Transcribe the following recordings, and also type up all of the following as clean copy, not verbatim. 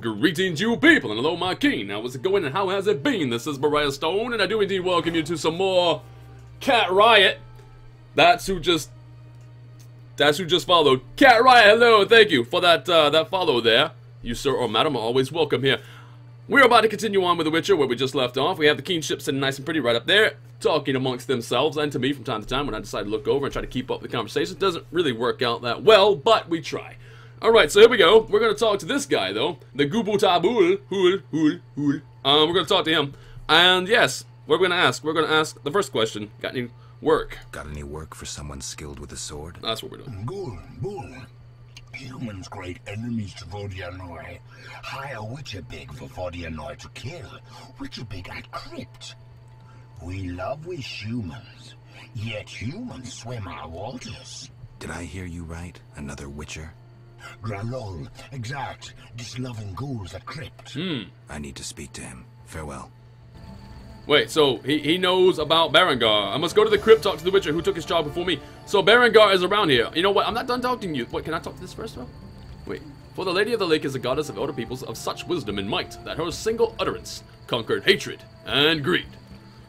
Greetings you people, and hello my king, how's it going and how has it been? This is Briarstone, and I do indeed welcome you to some more Cat Riot. That's who just followed. Cat Riot, hello, thank you for that that follow there. You sir or madam are always welcome here. We're about to continue on with The Witcher, where we just left off. We have the Kiinship sitting nice and pretty right up there, talking amongst themselves and to me from time to time when I decide to look over and try to keep up the conversation. It doesn't really work out that well, but we try. Alright, so here we go. We're going to talk to this guy, though. The Gubutabul. We're going to talk to him. And yes, what are we going to ask? We're going to ask the first question. Got any work? Got any work for someone skilled with a sword? That's what we're doing. Humans great enemies to Vodyanoi. Hire Witcher Pig for Vodyanoi to kill. Witcher Pig at crypt. We love we humans, yet humans swim our waters. Did I hear you right? Another Witcher? Gralol, exact. Disloving ghouls at crypt. I need to speak to him. Farewell. Wait, so he knows about Berengar. I must go to the crypt, talk to the Witcher who took his job before me. So Berengar is around here. You know what? I'm not done talking to you. Wait, can I talk to this first, though? Wait. For the Lady of the Lake is a goddess of elder peoples of such wisdom and might that her single utterance conquered hatred and greed.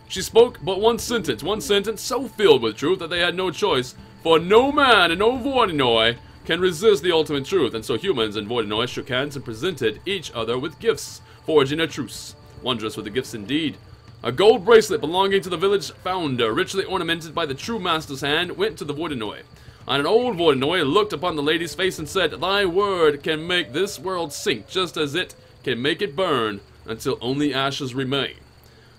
She spoke but one sentence so filled with truth that they had no choice, for no man and no Vodyanoi can resist the ultimate truth, and so humans and Vodyanoi shook hands and presented each other with gifts, forging a truce. Wondrous were the gifts indeed. A gold bracelet belonging to the village founder, richly ornamented by the true master's hand, went to the Vodyanoi. And an old Vodyanoi looked upon the lady's face and said, "Thy word can make this world sink, just as it can make it burn, until only ashes remain."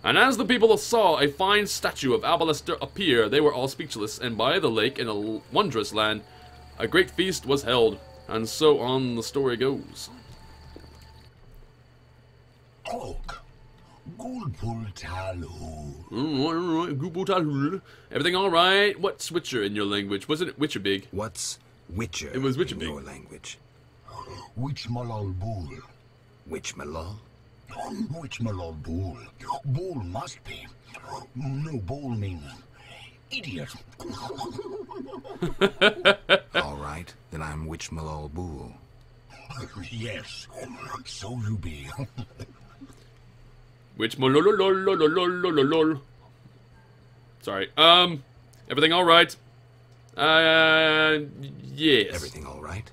And as the people saw a fine statue of Albalester appear, they were all speechless, and by the lake in a wondrous land, a great feast was held. And so on the story goes. Cloak. Everything all right? What's Witcher in your language? Wasn't it Witcher Big? What's Witcher? It was Witcher Big. Your language. Witch Malol Bull. Witch Malol? Witch Malol Bull. Bull must be. No, Bull means idiot. All right, then I'm Witch Malol Bull. Yes, so you be. Which lol. Sorry. Everything all right? Yes. Everything all right?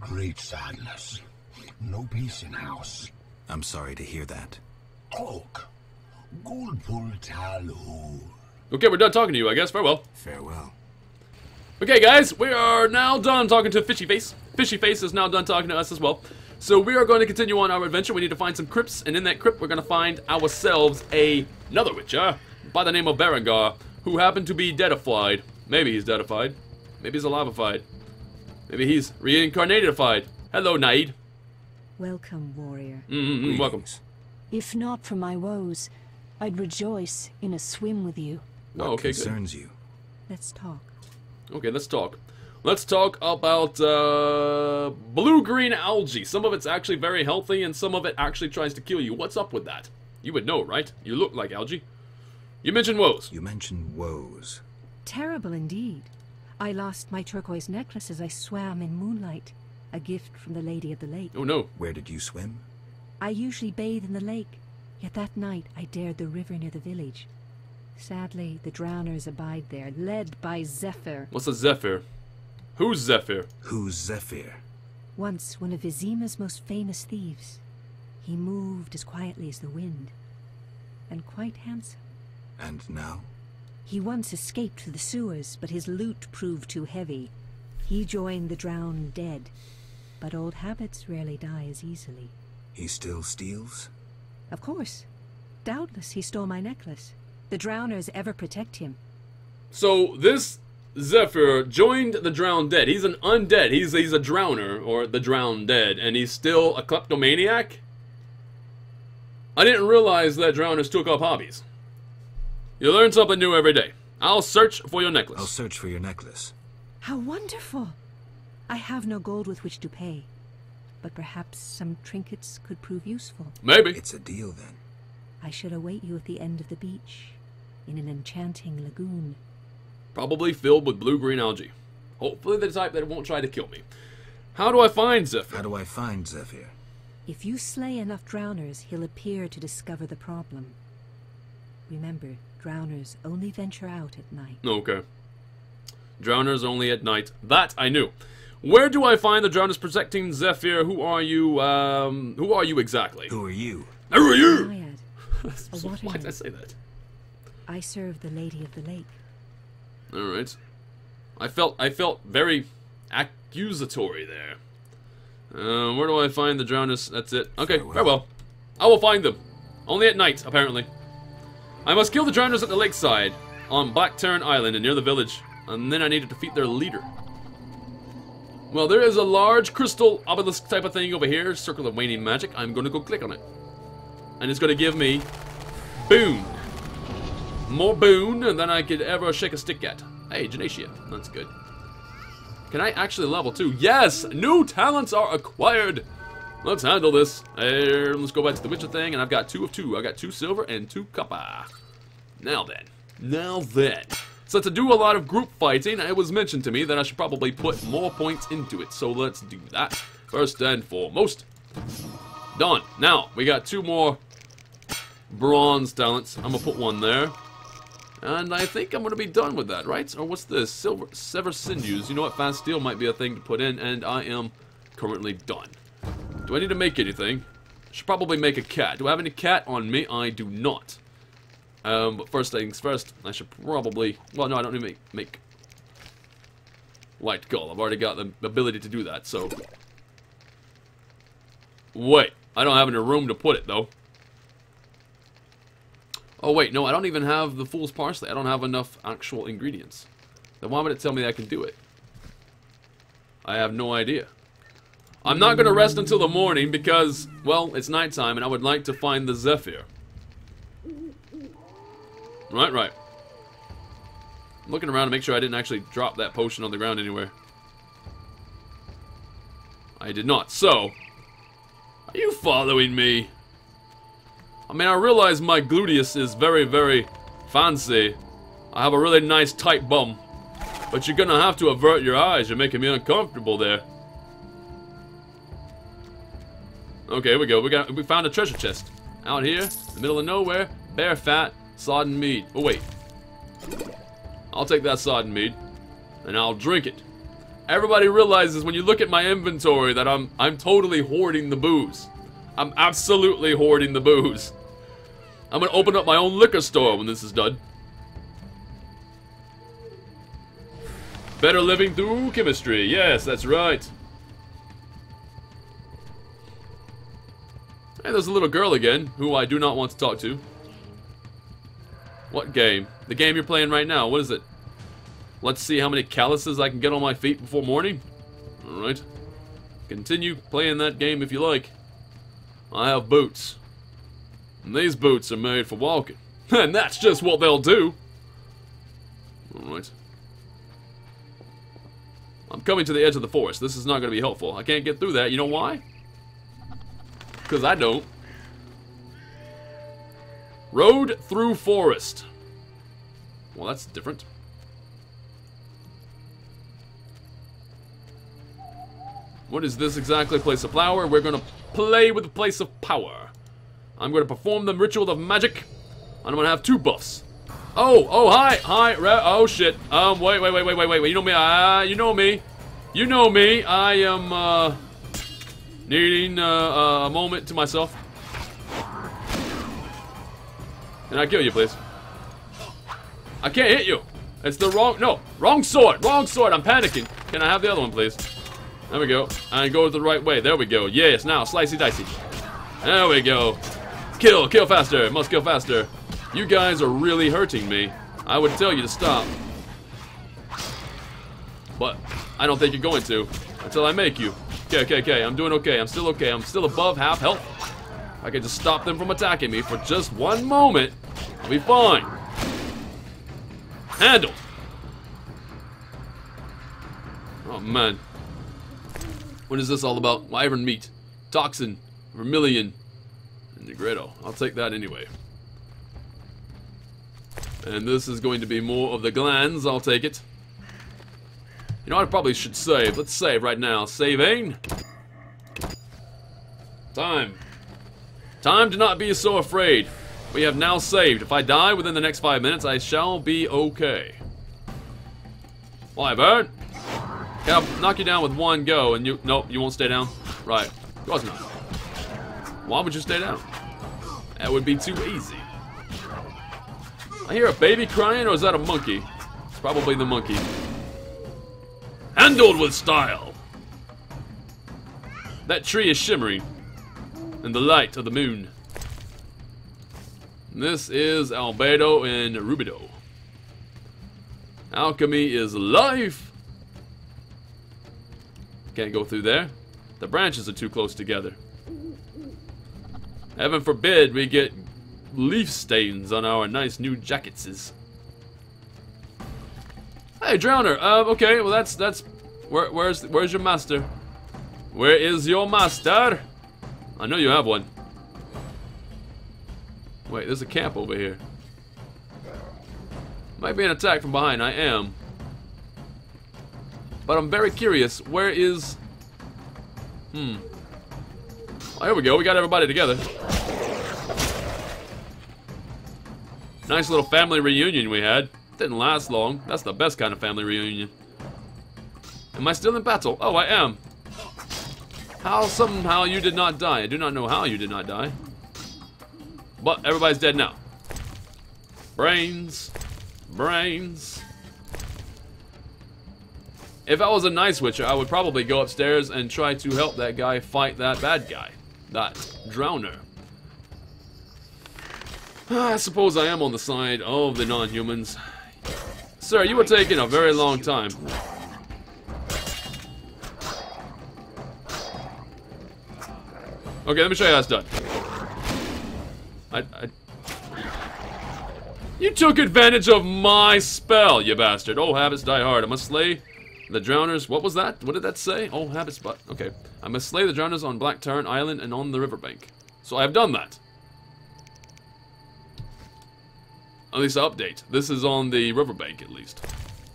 Great sadness. No peace in house. I'm sorry to hear that. Okay, we're done talking to you, I guess. Farewell. Farewell. Okay, guys, we are now done talking to Fishy Face. Fishy Face is now done talking to us as well. So we are going to continue on our adventure. We need to find some crypts, and in that crypt we're going to find ourselves another Witcher by the name of Berengar, who happened to be deadified. Maybe he's deadified. Maybe he's alivified. Maybe he's reincarnatedified. Hello, Naid. Welcome, warrior. Welcome. If not for my woes, I'd rejoice in a swim with you. What concerns you? Let's talk. Okay, let's talk. Let's talk about blue-green algae. Some of it's actually very healthy, and some of it actually tries to kill you. What's up with that? You would know, right? You look like algae. You mentioned woes. You mentioned woes. Terrible indeed. I lost my turquoise necklace as I swam in moonlight, a gift from the Lady of the Lake. Oh no. Where did you swim? I usually bathe in the lake, yet that night I dared the river near the village. Sadly, the drowners abide there, led by Zephyr. What's a Zephyr? Who's Zephyr? Who's Zephyr? Once one of Vizima's most famous thieves. He moved as quietly as the wind, and quite handsome. And now? He once escaped through the sewers, but his loot proved too heavy. He joined the drowned dead, but old habits rarely die as easily. He still steals? Of course. Doubtless he stole my necklace. The drowners ever protect him. So this Zephyr joined the drowned dead. He's an undead. He's a drowner, or the drowned dead, and he's still a kleptomaniac? I didn't realize that drowners took up hobbies. You learn something new every day. I'll search for your necklace. I'll search for your necklace. How wonderful! I have no gold with which to pay, but perhaps some trinkets could prove useful. Maybe. It's a deal then. I shall await you at the end of the beach, in an enchanting lagoon. Probably filled with blue-green algae. Hopefully the type that won't try to kill me. How do I find Zephyr? How do I find Zephyr? If you slay enough drowners, he'll appear to discover the problem. Remember, drowners only venture out at night. Okay. Drowners only at night. That I knew. Where do I find the drowners protecting Zephyr? Who are you? Who are you exactly? Who are you? Who are you? So why did I say that? I serve the Lady of the Lake. All right. I felt very accusatory there. Where do I find the drowners? That's it. Okay, very well. I will find them. Only at night, apparently. I must kill the drowners at the lakeside on Black Tarn Island and near the village, and then I need to defeat their leader. Well, there is a large crystal obelisk type of thing over here, Circle of Waning Magic. I'm going to go click on it. And it's going to give me boon. More boon than I could ever shake a stick at. Hey, Genesia. That's good. Can I actually level too? Yes! New talents are acquired! Let's handle this. Let's go back to the Witcher thing, and I've got 2 of 2. I got 2 silver and 2 copper. Now then. Now then. So to do a lot of group fighting, it was mentioned to me that I should probably put more points into it. So let's do that. First and foremost. Done. Now, we got 2 more bronze talents. I'm going to put 1 there. And I think I'm going to be done with that, right? Or what's this? Silver Sever Sinews. You know what? Fast Steel might be a thing to put in, and I am currently done. Do I need to make anything? I should probably make a cat. Do I have any cat on me? I do not. But first things first, I should probably... Well, no, I don't need to make light gull. I've already got the ability to do that, so... Wait, I don't have any room to put it, though. Oh, wait, no, I don't even have the fool's parsley. I don't have enough actual ingredients. Then why would it tell me that I can do it? I have no idea. I'm not going to rest until the morning because, well, it's nighttime and I would like to find the Zephyr. Right, right. I'm looking around to make sure I didn't actually drop that potion on the ground anywhere. I did not. So, are you following me? I mean, I realize my gluteus is very, very fancy. I have a really nice tight bum. But you're going to have to avert your eyes. You're making me uncomfortable there. Okay, here we go. We found a treasure chest. Out here, in the middle of nowhere, bare fat. Sodden mead. Oh, wait. I'll take that sodden mead, and I'll drink it. Everybody realizes when you look at my inventory that I'm totally hoarding the booze. I'm absolutely hoarding the booze. I'm going to open up my own liquor store when this is done. Better living through chemistry. Yes, that's right. Hey, there's a little girl again, who I do not want to talk to. What game? The game you're playing right now. What is it? Let's see how many calluses I can get on my feet before morning. Alright. Continue playing that game if you like. I have boots. And these boots are made for walking. And that's just what they'll do. Alright. I'm coming to the edge of the forest. This is not going to be helpful. I can't get through that. You know why? Because I don't. Road through forest. Well, that's different. What is this exactly? Place of flower. We're going to play with the place of power. I'm going to perform the ritual of magic. And I'm going to have 2 buffs. Oh, oh, hi, hi. Oh, shit. Wait. You know me. You know me. I am needing a moment to myself. Can I kill you, please? I can't hit you. It's the wrong... No. Wrong sword. Wrong sword. I'm panicking. Can I have the other one, please? There we go. And go the right way. There we go. Yes. Now, slicey dicey. There we go. Kill. Kill faster. Must kill faster. You guys are really hurting me. I would tell you to stop. But I don't think you're going to until I make you. Okay. I'm doing okay. I'm still okay. I'm still above half health. I can just stop them from attacking me for just 1 moment. I'll be fine. Handle. Oh, man. What is this all about? Wyvern meat, toxin, vermilion, and negretto. I'll take that anyway. And this is going to be more of the glands. I'll take it. You know, I probably should save. Let's save right now. Saving. Time. Time to not be so afraid. We have now saved. If I die within the next 5 minutes, I shall be okay. Why, bird? Okay, I'll knock you down with one go, and you... Nope, you won't stay down. Right. Of course not. Why would you stay down? That would be too easy. I hear a baby crying, or is that a monkey? It's probably the monkey. Handled with style! That tree is shimmering in the light of the moon. This is Albedo and Rubido. Alchemy is life! Can't go through there. The branches are too close together. Heaven forbid we get leaf stains on our nice new jacketses. Hey, Drowner. Okay. Well, that's. Where's your master? Where is your master? I know you have one. Wait, there's a camp over here. Might be an attack from behind. I am. But I'm very curious. Where is? Oh, here we go. We got everybody together. Nice little family reunion we had. Didn't last long. That's the best kind of family reunion. Am I still in battle? Oh, I am. How somehow you did not die. I do not know how you did not die. But everybody's dead now. Brains. Brains. If I was a nice witcher, I would probably go upstairs and try to help that guy fight that bad guy. That Drowner. I suppose I am on the side of the non-humans. Sir, you were taking a very long time. Okay, let me show you how it's done. You took advantage of my spell, you bastard. Oh, habits die hard. I must slay the drowners. What was that? What did that say? Oh, habits, but... Okay. I must slay the drowners on Black Tarn Island and on the riverbank. So I have done that. At least update. This is on the riverbank, at least. Dog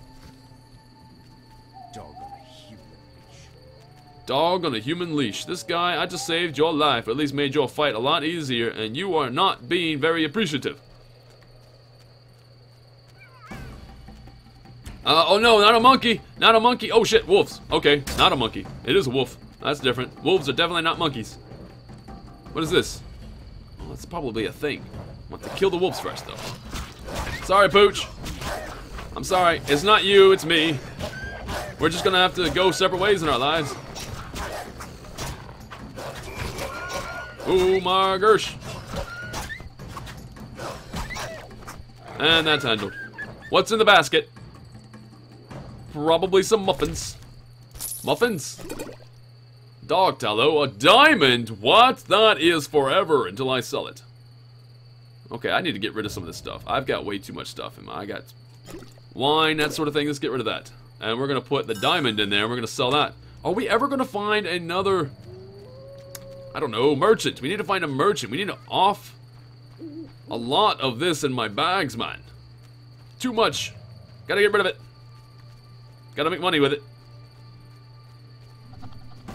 on a human leash. Dog on a human leash. This guy, I just saved your life. Or at least made your fight a lot easier. And you are not being very appreciative. Oh no, not a monkey. Not a monkey. Oh shit, wolves. Okay, not a monkey. It is a wolf. That's different. Wolves are definitely not monkeys. What is this? Oh, that's probably a thing. I want to kill the wolves first, though. Sorry, Pooch. I'm sorry. It's not you, it's me. We're just gonna have to go separate ways in our lives. Ooh, my gersh. And that's handled. What's in the basket? Probably some muffins. Muffins? Dog tallow. A diamond? What? That is forever until I sell it. Okay, I need to get rid of some of this stuff. I've got way too much stuff in my... I got wine, that sort of thing. Let's get rid of that. And we're going to put the diamond in there. And we're going to sell that. Are we ever going to find another... I don't know, merchant. We need to find a merchant. We need to off a lot of this in my bags, man. Too much. Got to get rid of it. Got to make money with it.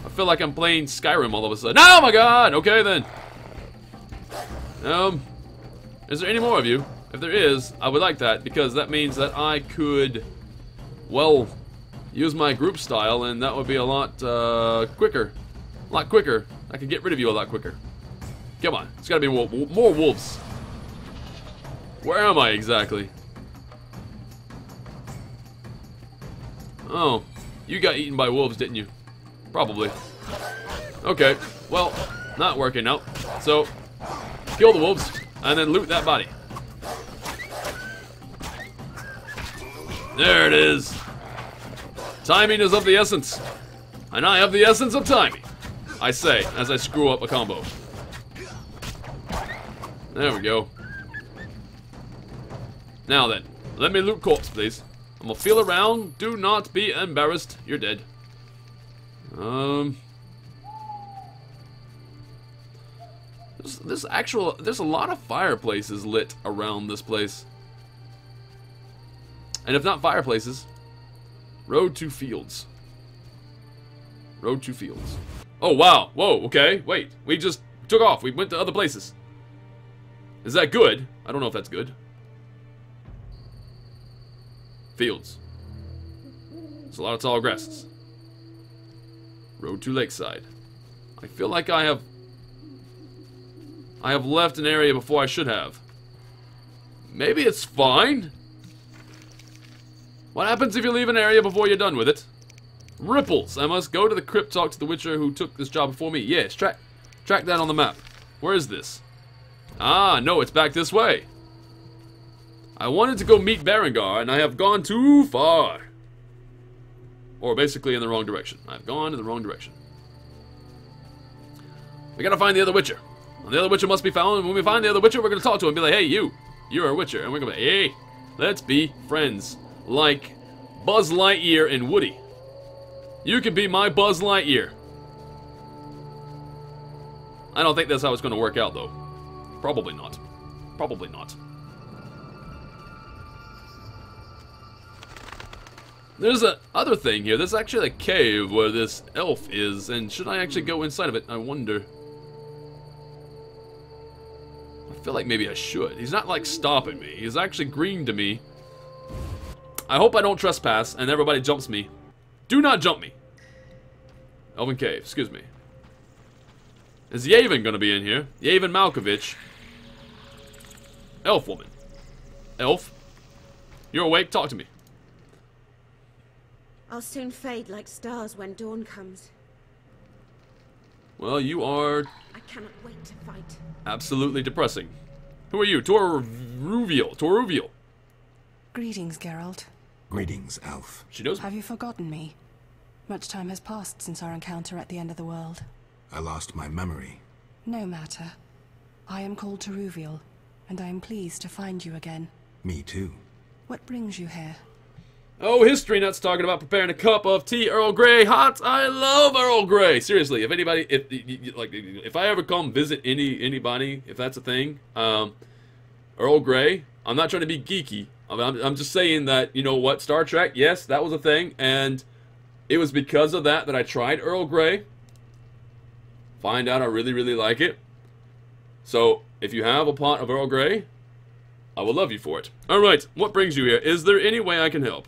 I feel like I'm playing Skyrim all of a sudden. Oh my god! Okay then. Is there any more of you? If there is, I would like that, because that means that I could, well, use my group style, and that would be a lot quicker. A lot quicker. I could get rid of you a lot quicker. Come on. It's got to be more wolves. Where am I exactly? Oh, you got eaten by wolves, didn't you? Probably. Okay. Well, not working out. So, kill the wolves. And then loot that body. There it is. Timing is of the essence. And I have the essence of timing, I say, as I screw up a combo. There we go. Now then, let me loot corpse, please. I'm gonna feel around. Do not be embarrassed. You're dead. There's a lot of fireplaces lit around this place. And if not fireplaces, road to fields. Road to fields. Oh, wow. Whoa, okay. Wait, we just took off. We went to other places. Is that good? I don't know if that's good. Fields. There's a lot of tall grasses. Road to Lakeside. I feel like I have left an area before I should have. Maybe it's fine? What happens if you leave an area before you're done with it? Ripples! I must go to the crypt, talk to the Witcher who took this job before me. Yes, track that on the map. Where is this? Ah, no, it's back this way. I wanted to go meet Berengar, and I have gone too far. Or basically in the wrong direction. I've gone in the wrong direction. We gotta find the other Witcher. And the other Witcher must be found, and when we find the other Witcher, we're gonna talk to him and be like, hey, you're a Witcher. And we're gonna be like, hey, let's be friends. Like Buzz Lightyear and Woody. You can be my Buzz Lightyear. I don't think that's how it's gonna work out, though. Probably not. Probably not. There's a other thing here. There's actually a cave where this elf is, and should I actually go inside of it? I wonder. I feel like maybe I should. He's not, like, stopping me. He's actually green to me. I hope I don't trespass and everybody jumps me. Do not jump me. Elven Cave, excuse me. Is Yavin gonna be in here? Yavin Malkovich. Elf woman. Elf? You're awake? Talk to me. I'll soon fade like stars when dawn comes. Well, you are... I cannot wait to fight. Absolutely depressing. Who are you? Toruviel. Toruviel. Greetings, Geralt. Greetings, Elf. She knows. Have you forgotten me? Much time has passed since our encounter at the end of the world. I lost my memory. No matter. I am called Toruviel, and I am pleased to find you again. Me too. What brings you here? Oh, History Nuts talking about preparing a cup of tea, Earl Grey hot. I love Earl Grey. Seriously, if anybody, if I ever come visit anybody, if that's a thing, Earl Grey. I'm not trying to be geeky. I'm just saying that, you know what, Star Trek, yes, that was a thing, and it was because of that that I tried Earl Grey. Find out I really, really like it. So, if you have a pot of Earl Grey, I will love you for it. Alright, what brings you here? Is there any way I can help?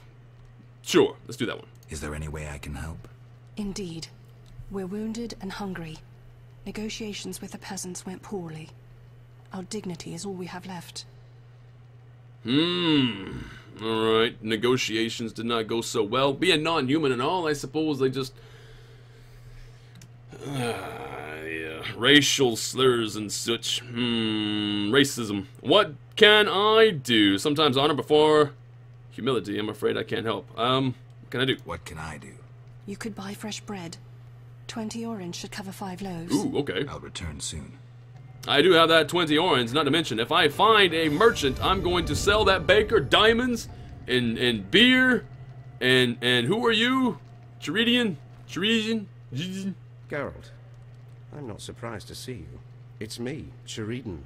Sure, let's do that one. Is there any way I can help? Indeed. We're wounded and hungry. Negotiations with the peasants went poorly. Our dignity is all we have left. Alright, negotiations did not go so well. Being non-human and all, I suppose they just... yeah. Racial slurs and such. Racism. What can I do? Sometimes honor before humility. I'm afraid I can't help. What can I do? What can I do? You could buy fresh bread. 20 orange should cover 5 loaves. Ooh, okay. I'll return soon. I do have that 20 orange, not to mention, if I find a merchant, I'm going to sell that baker diamonds and beer and who are you? Cheridian? Cheridian? Geralt, I'm not surprised to see you. It's me, Cheridian.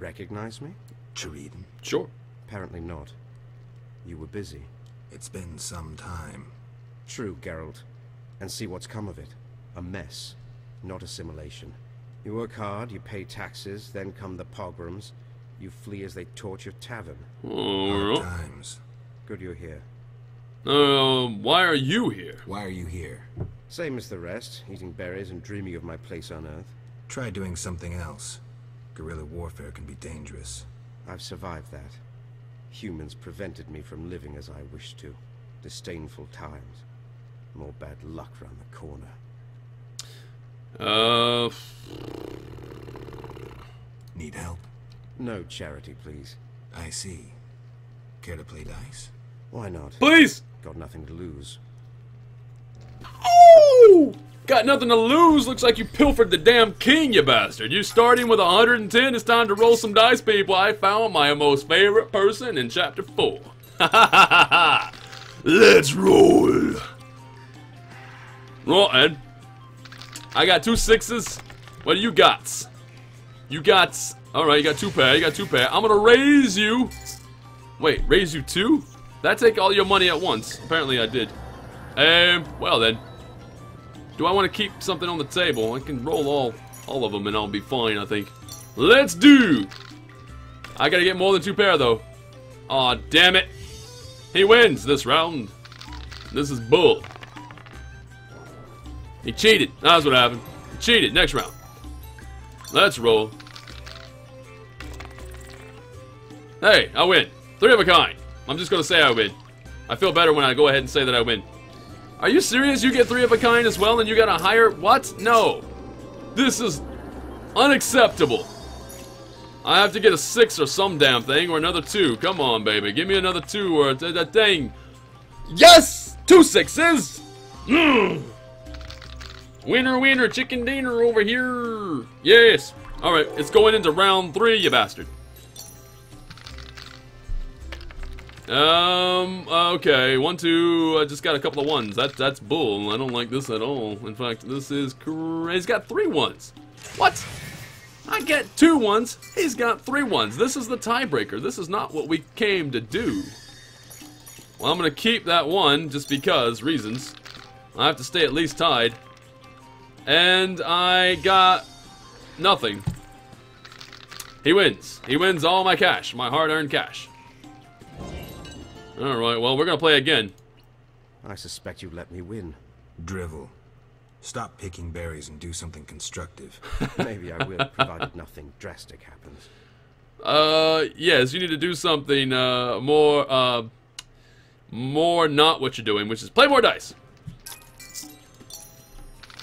Recognize me? Cheridian? Sure. Apparently not. You were busy. It's been some time. True, Geralt. And see what's come of it. A mess, not assimilation. You work hard, you pay taxes, then come the pogroms. You flee as they torch your tavern. Oh, times. Good you're here. Why are you here? Why are you here? Same as the rest, eating berries and dreaming of my place on Earth. Try doing something else. Guerrilla warfare can be dangerous. I've survived that. Humans prevented me from living as I wished to. Disdainful times. More bad luck round the corner. Need help? No charity, please. I see. Care to play dice? Why not? Please! Got nothing to lose. Oh! Got nothing to lose? Looks like you pilfered the damn king, you bastard. You starting with 110? It's time to roll some dice, people. I found my most favorite person in Chapter 4. Ha ha ha ha! Let's roll! Roll, Ed. I got 2 6s. What do you got? You got... Alright, you got 2 pair. You got 2 pair. I'm gonna raise you... Wait, raise you 2? Did I take all your money at once? Apparently I did. Well then. Do I want to keep something on the table? I can roll all of them and I'll be fine, I think. Let's do! I gotta get more than two pair, though. Aw, damn it. He wins this round. This is bull. He cheated. That's what happened. He cheated. Next round. Let's roll. Hey, I win. Three of a kind. I'm just gonna say I win. I feel better when I go ahead and say that I win. Are you serious? You get three of a kind as well and you got a higher... What? No. This is unacceptable. I have to get a 6 or some damn thing or another 2. Come on, baby. Give me another 2 or that thing. Yes! 2 6s! Mm. Winner, winner, chicken dinner over here. Yes. Alright, it's going into round 3, you bastard. Okay, 1, 2, I just got a couple of ones. That's bull. I don't like this at all. In fact, this is crazy. He's got 3 ones. What? I get 2 ones. He's got 3 ones. This is the tiebreaker. This is not what we came to do. Well, I'm gonna keep that one just because reasons. I have to stay at least tied. And I got nothing. He wins. He wins all my cash, my hard-earned cash. Alright, well, we're gonna play again. I suspect you let me win. Drivel. Stop picking berries and do something constructive. Maybe I will, provided nothing drastic happens. Yes, you need to do something, more not what you're doing, which is play more dice.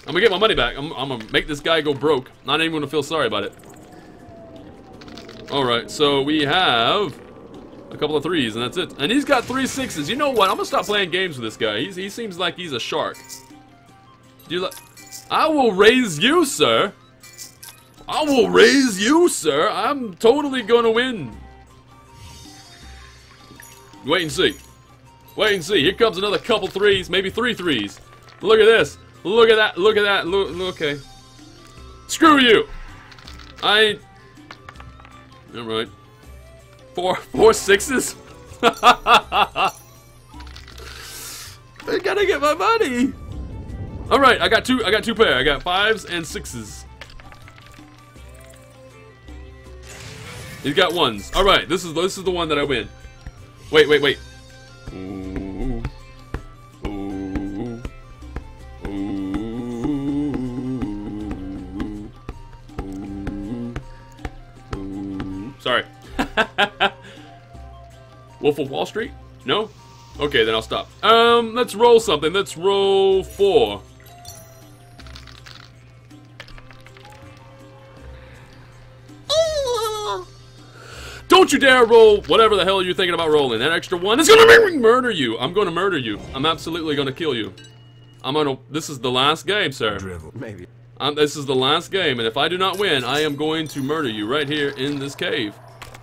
I'm gonna get my money back. I'm gonna make this guy go broke. Not even gonna feel sorry about it. Alright, so we have... a couple of 3s, and that's it. And he's got 3 6s. You know what? I'm gonna stop playing games with this guy. He seems like he's a shark. Do you like? I will raise you, sir. I will raise you, sir. I'm totally gonna win. Wait and see. Wait and see. Here comes another couple 3s, maybe 3 3s. Look at this. Look at that. Look at that. Look okay. Screw you. All right. 4 4 6s? I gotta get my money. Alright, I got two pair. I got 5s and 6s. He's got 1s. Alright, this is the one that I win. Wait, wait, wait. Ooh. Ooh. Ooh. Ooh. Ooh. Sorry. Wolf of Wall Street? No? Okay, then I'll stop. Let's roll something. Let's roll 4. Don't you dare roll whatever the hell you're thinking about rolling. That extra 1 is gonna murder you. I'm gonna murder you. I'm absolutely gonna kill you. This is the last game, sir. Drivel, maybe. This is the last game, and if I do not win, I am going to murder you right here in this cave.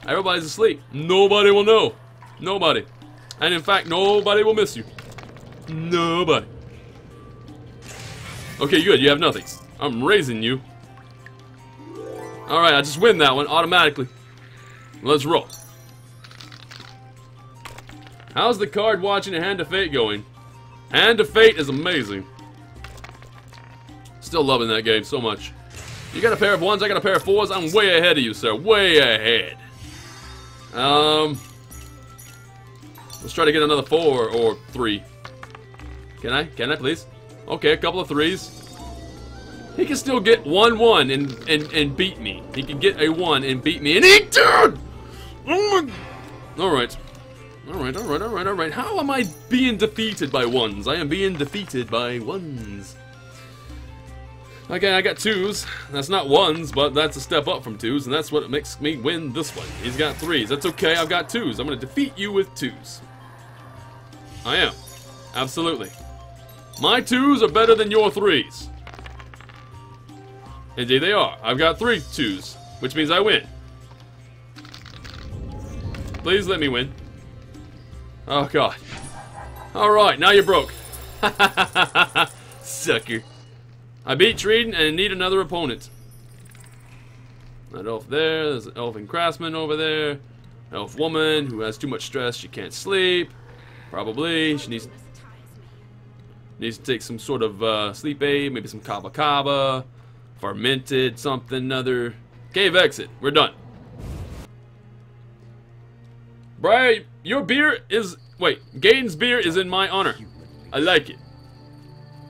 Everybody's asleep. Nobody will know. Nobody. And in fact, nobody will miss you. Nobody. Okay, good. You have nothing. I'm raising you. Alright, I just win that one automatically. Let's roll. How's the card watching and Hand of Fate going? Hand of Fate is amazing. Still loving that game so much. You got a pair of 1s, I got a pair of 4s. I'm way ahead of you, sir. Way ahead. Let's try to get another 4 or 3. Can I please? Okay, a couple of 3s. He can still get 1 1 and beat me. He can get a 1 and beat me. And he did! Oh my... Alright. Alright, alright, alright, alright. How am I being defeated by 1s? I am being defeated by 1s. Okay, I got 2s. That's not 1s, but that's a step up from 2s, and that's what makes me win this one. He's got 3s. That's okay, I've got 2s. I'm gonna defeat you with 2s. I am. Absolutely. My 2s are better than your 3s. Indeed they are. I've got 3 2s, which means I win. Please let me win. Oh, God. Alright, now you're broke. Sucker. I beat Cheridian and need another opponent. That elf there, there's an elfin craftsman over there. Elf woman who has too much stress, she can't sleep. Probably, she needs... Needs to take some sort of sleep aid, maybe some kava kava, fermented something, another. Cave exit. We're done. Briar, your beer is... Wait, Gaten's beer is in my honor. I like it.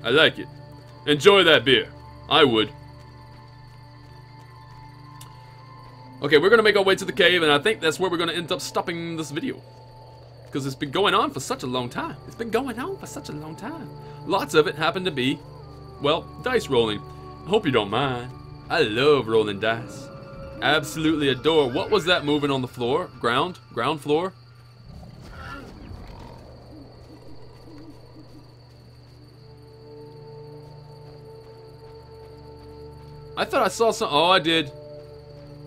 I like it. Enjoy that beer. I would. Okay, we're going to make our way to the cave, and I think that's where we're going to end up stopping this video. Because it's been going on for such a long time. It's been going on for such a long time. Lots of it happened to be, well, dice rolling. I hope you don't mind. I love rolling dice. Absolutely adore. What was that moving on the floor? Ground? Ground floor? I thought I saw some... Oh, I did.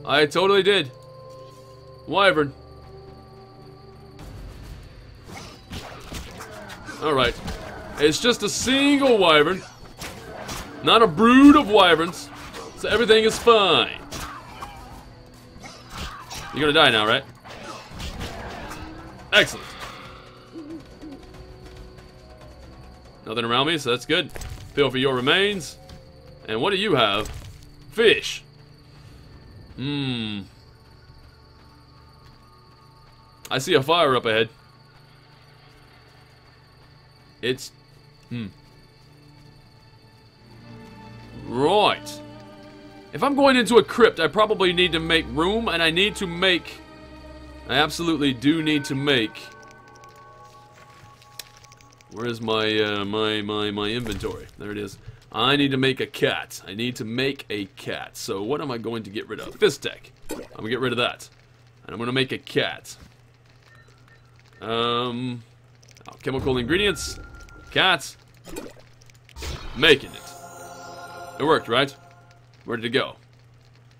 I totally did. Wyvern. Alright. It's just a single wyvern. Not a brood of wyverns. So everything is fine. You're gonna die now, right? Excellent. Nothing around me, so that's good. Feel for your remains. And what do you have? Fish. I see a fire up ahead. It's... Right. If I'm going into a crypt, I probably need to make room, and I need to make... I absolutely do need to make... Where is my, my inventory? There it is. I need to make a cat. I need to make a cat. So what am I going to get rid of? Fistech. I'm going to get rid of that. And I'm going to make a cat. Chemical ingredients. Cat. Making it. It worked, right? Where did it go?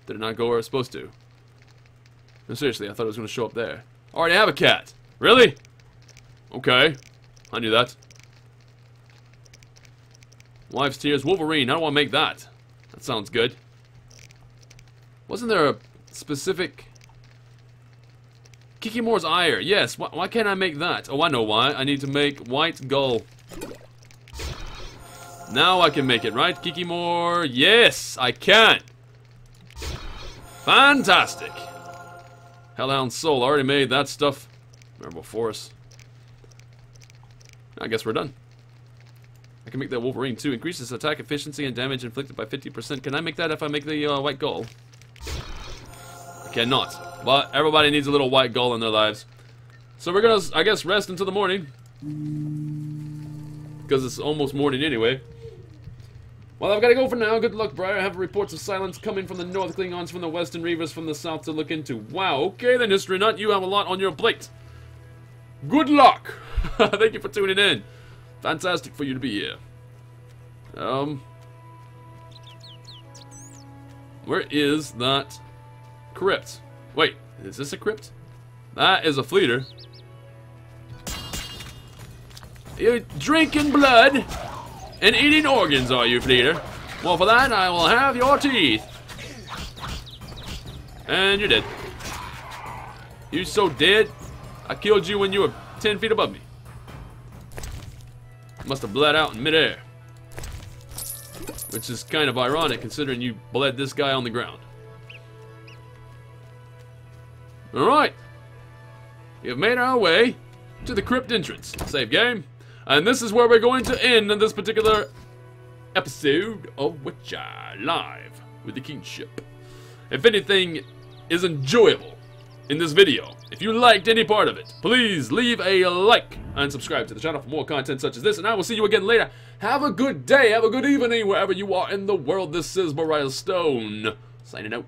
Did it not go where it was supposed to? No, seriously, I thought it was going to show up there. I already have a cat. Really? Okay. I knew that. Wife's tears, Wolverine. How do I make that? That sounds good. Wasn't there a specific... Kikiamore's ire. Yes, why can't I make that? Oh, I know why. I need to make white gull. Now I can make it, right? Kikiamore. Yes, I can. Fantastic. Hellhound soul. I already made that stuff. Memorable force. I guess we're done. I can make that Wolverine too. Increases attack efficiency and damage inflicted by 50%. Can I make that if I make the white gull? I cannot. But everybody needs a little white gull in their lives. So we're gonna, I guess, rest until the morning. Because it's almost morning anyway. Well, I've got to go for now. Good luck, Briar. I have reports of silence coming from the north, Klingons from the west, and Reavers from the south to look into. Wow, okay then, History Nut. You have a lot on your plate. Good luck. Thank you for tuning in. Fantastic for you to be here. Where is that crypt? Wait, is this a crypt? That is a fleeter. You're drinking blood and eating organs, are you, fleeter? Well, for that, I will have your teeth. And you're dead. You're so dead. I killed you when you were 10 feet above me. Must have bled out in midair, which is kind of ironic considering you bled this guy on the ground. All right, we have made our way to the crypt entrance. Save game, and this is where we're going to end in this particular episode of Witcher Live with the Kiinship. If anything is enjoyable in this video, if you liked any part of it, please leave a like and subscribe to the channel for more content such as this, and I will see you again later. Have a good day, have a good evening, wherever you are in the world. This is Briarstone, signing out.